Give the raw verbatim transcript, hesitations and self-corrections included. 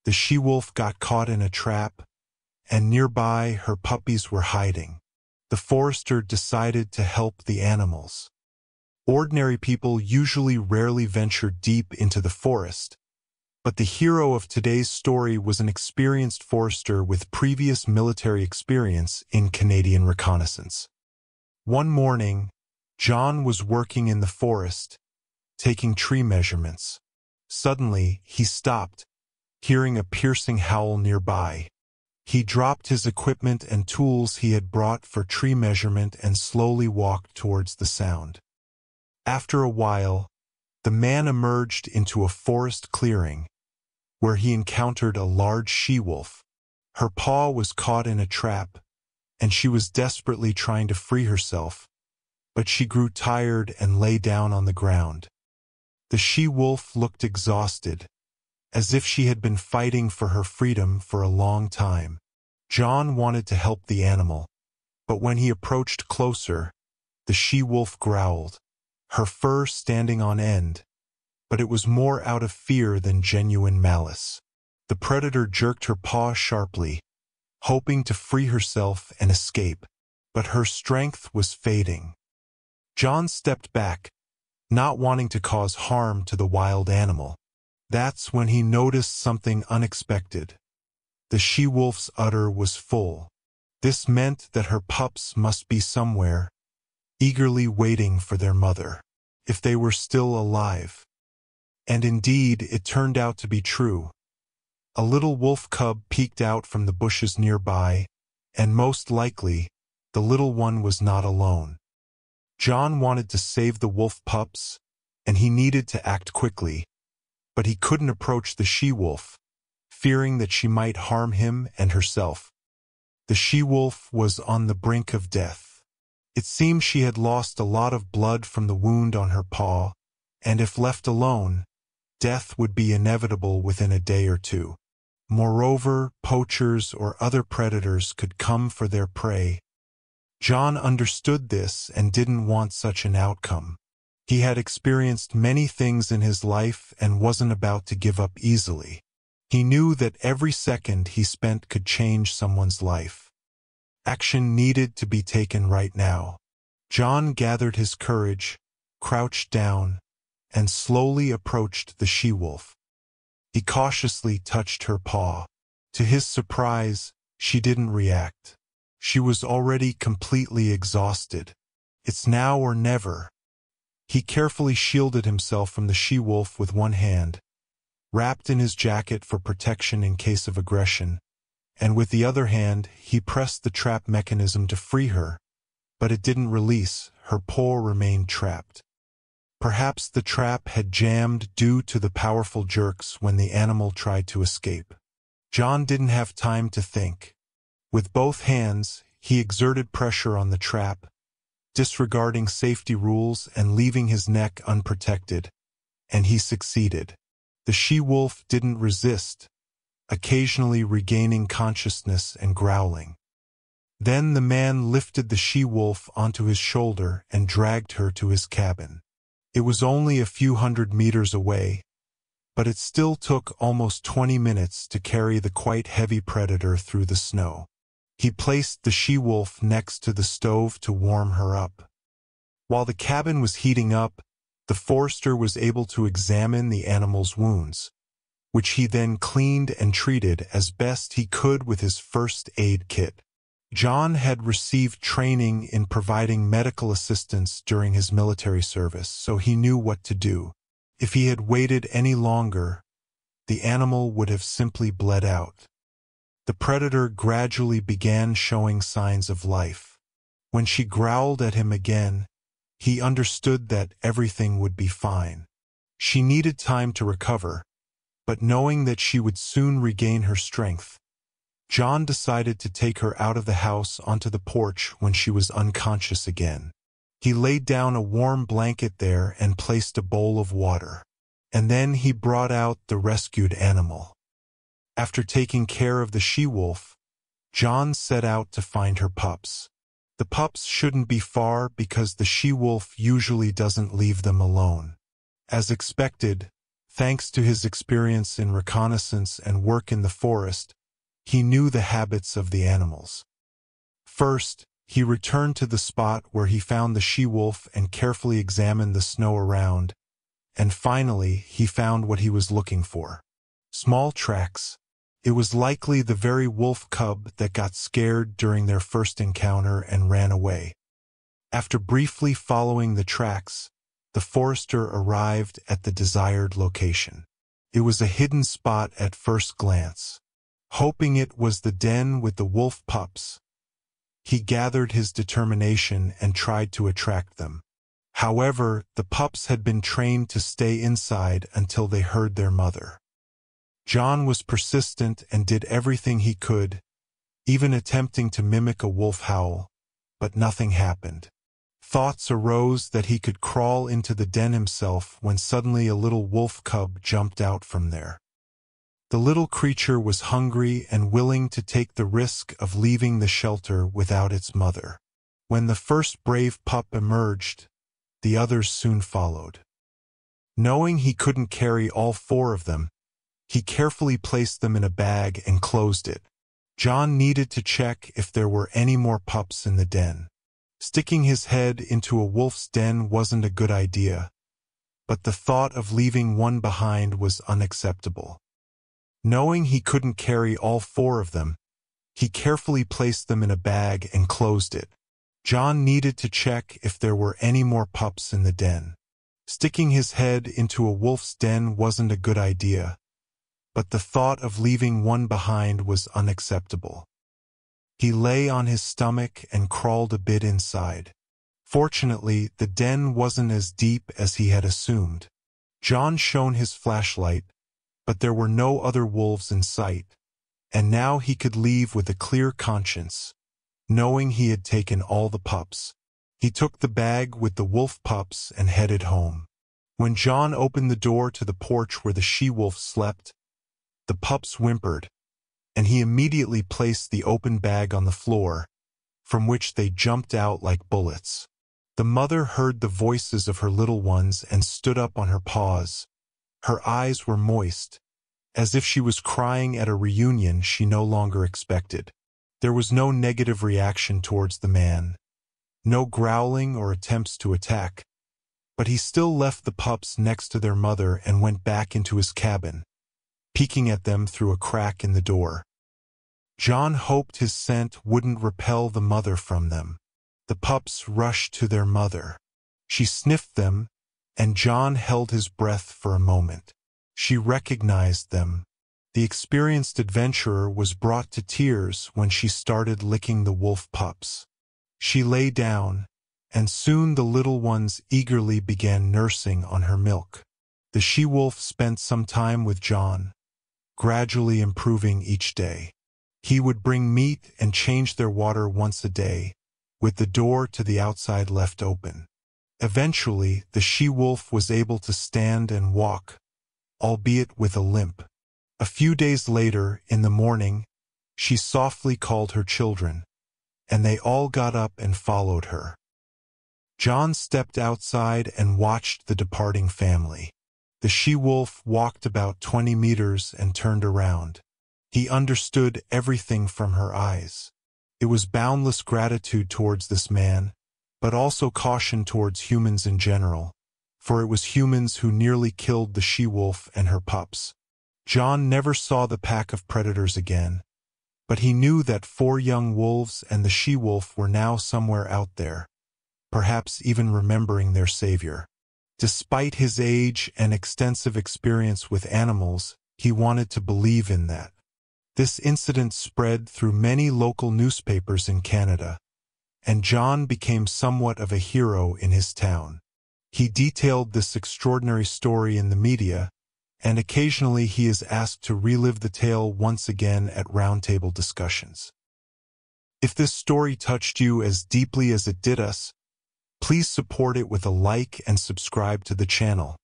The she-wolf got caught in a trap, and nearby her puppies were hiding. The forester decided to help the animals. Ordinary people usually rarely venture deep into the forest, but the hero of today's story was an experienced forester with previous military experience in Canadian reconnaissance. One morning, John was working in the forest, taking tree measurements. Suddenly, he stopped, hearing a piercing howl nearby. He dropped his equipment and tools he had brought for tree measurement and slowly walked towards the sound. After a while, the man emerged into a forest clearing, where he encountered a large she-wolf. Her paw was caught in a trap, and she was desperately trying to free herself, but she grew tired and lay down on the ground. The she-wolf looked exhausted, as if she had been fighting for her freedom for a long time. John wanted to help the animal, but when he approached closer, the she-wolf growled, her fur standing on end, but it was more out of fear than genuine malice. The predator jerked her paw sharply, hoping to free herself and escape, but her strength was fading. John stepped back, not wanting to cause harm to the wild animal. That's when he noticed something unexpected. The she-wolf's udder was full. This meant that her pups must be somewhere, eagerly waiting for their mother, if they were still alive. And indeed, it turned out to be true. A little wolf cub peeked out from the bushes nearby, and most likely, the little one was not alone. John wanted to save the wolf pups, and he needed to act quickly, but he couldn't approach the she-wolf, fearing that she might harm him and herself. The she-wolf was on the brink of death. It seemed she had lost a lot of blood from the wound on her paw, and if left alone, death would be inevitable within a day or two. Moreover, poachers or other predators could come for their prey. John understood this and didn't want such an outcome. He had experienced many things in his life and wasn't about to give up easily. He knew that every second he spent could change someone's life. Action needed to be taken right now. John gathered his courage, crouched down, and slowly approached the she-wolf. He cautiously touched her paw. To his surprise, she didn't react. She was already completely exhausted. It's now or never. He carefully shielded himself from the she-wolf with one hand, wrapped in his jacket for protection in case of aggression, and with the other hand he pressed the trap mechanism to free her, but it didn't release. Her paw remained trapped. Perhaps the trap had jammed due to the powerful jerks when the animal tried to escape. John didn't have time to think. With both hands, he exerted pressure on the trap, disregarding safety rules and leaving his neck unprotected, and he succeeded. The she-wolf didn't resist, occasionally regaining consciousness and growling. Then the man lifted the she-wolf onto his shoulder and dragged her to his cabin. It was only a few hundred meters away, but it still took almost twenty minutes to carry the quite heavy predator through the snow. He placed the she-wolf next to the stove to warm her up. While the cabin was heating up, the forester was able to examine the animal's wounds, which he then cleaned and treated as best he could with his first aid kit. John had received training in providing medical assistance during his military service, so he knew what to do. If he had waited any longer, the animal would have simply bled out. The predator gradually began showing signs of life. When she growled at him again, he understood that everything would be fine. She needed time to recover, but knowing that she would soon regain her strength, John decided to take her out of the house onto the porch when she was unconscious again. He laid down a warm blanket there and placed a bowl of water, and then he brought out the rescued animal. After taking care of the she-wolf, John set out to find her pups. The pups shouldn't be far because the she-wolf usually doesn't leave them alone. As expected, thanks to his experience in reconnaissance and work in the forest, he knew the habits of the animals. First, he returned to the spot where he found the she-wolf and carefully examined the snow around, and finally he found what he was looking for. Small tracks. It was likely the very wolf cub that got scared during their first encounter and ran away. After briefly following the tracks, the forester arrived at the desired location. It was a hidden spot at first glance. Hoping it was the den with the wolf pups, he gathered his determination and tried to attract them. However, the pups had been trained to stay inside until they heard their mother. John was persistent and did everything he could, even attempting to mimic a wolf howl, but nothing happened. Thoughts arose that he could crawl into the den himself when suddenly a little wolf cub jumped out from there. The little creature was hungry and willing to take the risk of leaving the shelter without its mother. When the first brave pup emerged, the others soon followed. Knowing he couldn't carry all four of them, he carefully placed them in a bag and closed it. John needed to check if there were any more pups in the den. Sticking his head into a wolf's den wasn't a good idea, but the thought of leaving one behind was unacceptable. Knowing he couldn't carry all four of them, he carefully placed them in a bag and closed it. John needed to check if there were any more pups in the den. Sticking his head into a wolf's den wasn't a good idea, but the thought of leaving one behind was unacceptable. He lay on his stomach and crawled a bit inside. Fortunately, the den wasn't as deep as he had assumed. John shone his flashlight, but there were no other wolves in sight, and now he could leave with a clear conscience, knowing he had taken all the pups. He took the bag with the wolf pups and headed home. When John opened the door to the porch where the she-wolf slept, the pups whimpered, and he immediately placed the open bag on the floor, from which they jumped out like bullets. The mother heard the voices of her little ones and stood up on her paws. Her eyes were moist, as if she was crying at a reunion she no longer expected. There was no negative reaction towards the man, no growling or attempts to attack, but he still left the pups next to their mother and went back into his cabin, peeking at them through a crack in the door. John hoped his scent wouldn't repel the mother from them. The pups rushed to their mother. She sniffed them, and John held his breath for a moment. She recognized them. The experienced adventurer was brought to tears when she started licking the wolf pups. She lay down, and soon the little ones eagerly began nursing on her milk. The she-wolf spent some time with John, gradually improving each day. He would bring meat and change their water once a day, with the door to the outside left open. Eventually, the she-wolf was able to stand and walk, albeit with a limp. A few days later, in the morning, she softly called her children, and they all got up and followed her. John stepped outside and watched the departing family. The she-wolf walked about twenty meters and turned around. He understood everything from her eyes. It was boundless gratitude towards this man, but also caution towards humans in general, for it was humans who nearly killed the she-wolf and her pups. John never saw the pack of predators again, but he knew that four young wolves and the she-wolf were now somewhere out there, perhaps even remembering their savior. Despite his age and extensive experience with animals, he wanted to believe in that. This incident spread through many local newspapers in Canada, and John became somewhat of a hero in his town. He detailed this extraordinary story in the media, and occasionally he is asked to relive the tale once again at roundtable discussions. If this story touched you as deeply as it did us, please support it with a like and subscribe to the channel.